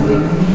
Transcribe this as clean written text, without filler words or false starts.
Thank you.